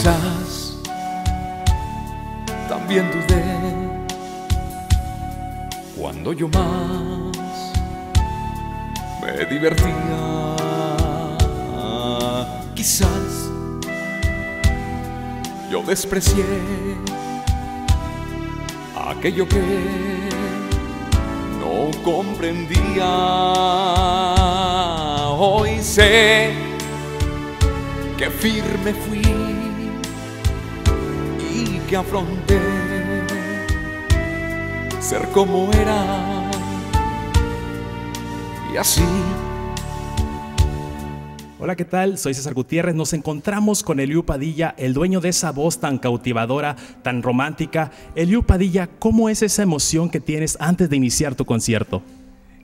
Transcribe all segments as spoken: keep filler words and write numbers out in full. Quizás también dudé cuando yo más me divertía. Quizás yo desprecié aquello que no comprendía. Hoy sé que firme fui y que afronté ser como era, y así. Hola, ¿qué tal? Soy César Gutiérrez. Nos encontramos con Eliud Padilla, el dueño de esa voz tan cautivadora, tan romántica. Eliud Padilla, ¿cómo es esa emoción que tienes antes de iniciar tu concierto?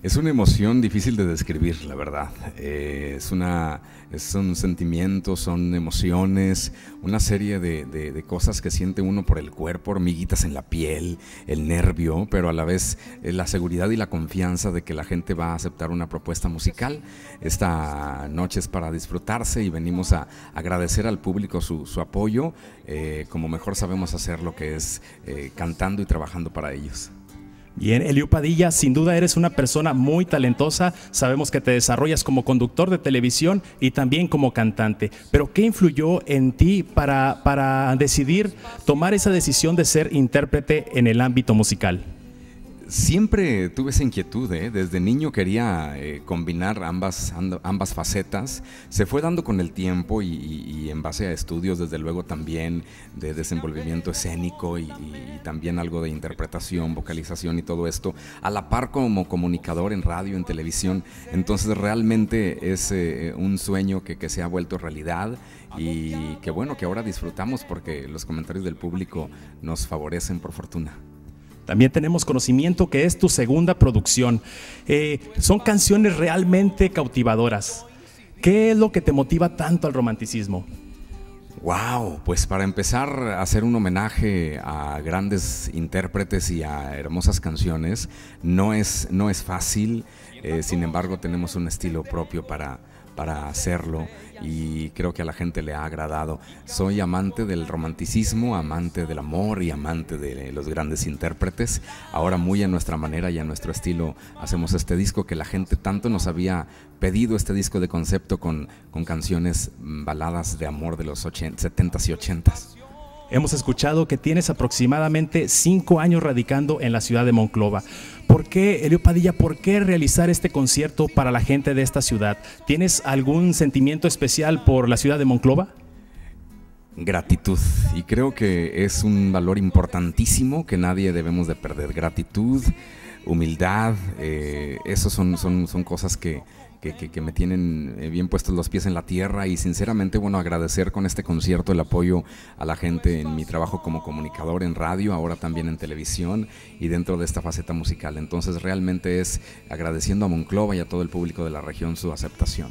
Es una emoción difícil de describir, la verdad. Eh, es una, son sentimientos, son emociones, una serie de, de, de cosas que siente uno por el cuerpo, hormiguitas en la piel, el nervio, pero a la vez eh, la seguridad y la confianza de que la gente va a aceptar una propuesta musical. Esta noche es para disfrutarse y venimos a agradecer al público su, su apoyo, eh, como mejor sabemos hacer lo que es eh, cantando y trabajando para ellos. Bien, Eliud Padilla, sin duda eres una persona muy talentosa, sabemos que te desarrollas como conductor de televisión y también como cantante, pero ¿qué influyó en ti para, para decidir tomar esa decisión de ser intérprete en el ámbito musical? Siempre tuve esa inquietud, ¿eh? Desde niño quería eh, combinar ambas, ambas facetas. Se fue dando con el tiempo y, y, y en base a estudios, desde luego también de desenvolvimiento escénico y, y también algo de interpretación, vocalización y todo esto, a la par como comunicador en radio, en televisión. Entonces realmente es eh, un sueño que, que se ha vuelto realidad y que bueno, que ahora disfrutamos porque los comentarios del público nos favorecen, por fortuna. También tenemos conocimiento que es tu segunda producción. Eh, son canciones realmente cautivadoras. ¿Qué es lo que te motiva tanto al romanticismo? Wow, pues para empezar a hacer un homenaje a grandes intérpretes y a hermosas canciones, no es, no es fácil, eh, sin embargo tenemos un estilo propio para, para hacerlo y creo que a la gente le ha agradado. Soy amante del romanticismo, amante del amor y amante de los grandes intérpretes. Ahora muy a nuestra manera y a nuestro estilo hacemos este disco que la gente tanto nos había pedido, este disco de concepto con, con canciones baladas de amor de los setenta y ochentas. Hemos escuchado que tienes aproximadamente cinco años radicando en la ciudad de Monclova. ¿Por qué, Eliud Padilla, por qué realizar este concierto para la gente de esta ciudad? ¿Tienes algún sentimiento especial por la ciudad de Monclova? Gratitud, y creo que es un valor importantísimo que nadie debemos de perder. Gratitud, humildad, eh, esos son, son, son cosas que... Que, que, que me tienen bien puestos los pies en la tierra y sinceramente, bueno, agradecer con este concierto el apoyo a la gente en mi trabajo como comunicador en radio, ahora también en televisión y dentro de esta faceta musical. Entonces realmente es agradeciendo a Monclova y a todo el público de la región su aceptación.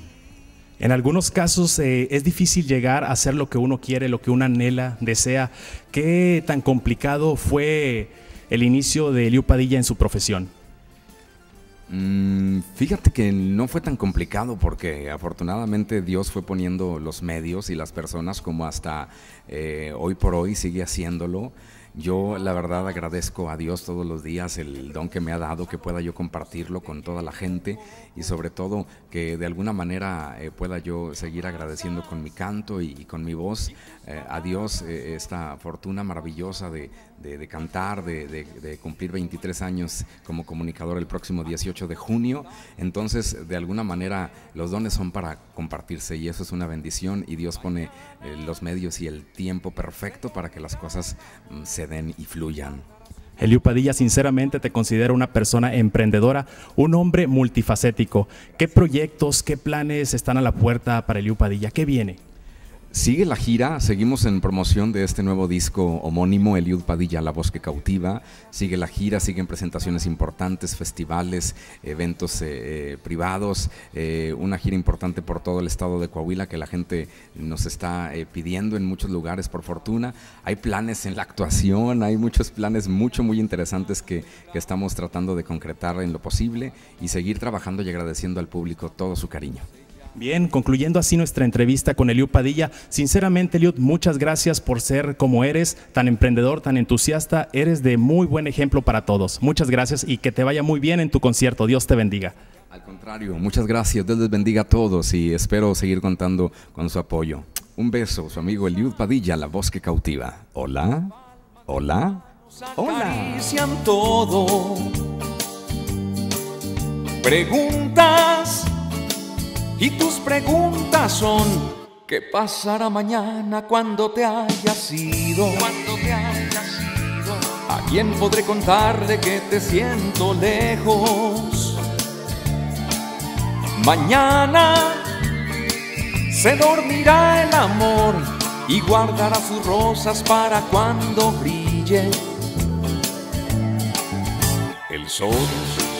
En algunos casos eh, es difícil llegar a hacer lo que uno quiere, lo que uno anhela, desea. ¿Qué tan complicado fue el inicio de Eliud Padilla en su profesión? Mm, fíjate que no fue tan complicado porque afortunadamente Dios fue poniendo los medios y las personas como hasta eh, hoy por hoy sigue haciéndolo. Yo la verdad agradezco a Dios todos los días el don que me ha dado, que pueda yo compartirlo con toda la gente y sobre todo que de alguna manera eh, pueda yo seguir agradeciendo con mi canto y, y con mi voz eh, a Dios eh, esta fortuna maravillosa de, de, de cantar, de, de, de cumplir veintitrés años como comunicador el próximo dieciocho de junio. Entonces de alguna manera los dones son para compartirse y eso es una bendición y Dios pone eh, los medios y el tiempo perfecto para que las cosas mm, se den y fluyan. Eliud Padilla, sinceramente te considero una persona emprendedora, un hombre multifacético. ¿Qué proyectos, qué planes están a la puerta para Eliud Padilla? ¿Qué viene? Sigue la gira, seguimos en promoción de este nuevo disco homónimo, Eliud Padilla, La Voz que Cautiva. Sigue la gira, siguen presentaciones importantes, festivales, eventos eh, privados, eh, una gira importante por todo el estado de Coahuila que la gente nos está eh, pidiendo en muchos lugares, por fortuna. Hay planes en la actuación, hay muchos planes mucho, muy interesantes que, que estamos tratando de concretar en lo posible y seguir trabajando y agradeciendo al público todo su cariño. Bien, concluyendo así nuestra entrevista con Eliud Padilla. Sinceramente, Eliud, muchas gracias por ser como eres, tan emprendedor, tan entusiasta. Eres de muy buen ejemplo para todos. Muchas gracias y que te vaya muy bien en tu concierto. Dios te bendiga. Al contrario, muchas gracias. Dios les bendiga a todos y espero seguir contando con su apoyo. Un beso, su amigo Eliud Padilla, la voz que cautiva. Hola, hola, hola. Todo. Preguntas. Y tus preguntas son: ¿qué pasará mañana cuando te hayas ido? Cuando te hayas ido. ¿A quién podré contarle que te siento lejos? Mañana se dormirá el amor y guardará sus rosas para cuando brille el sol.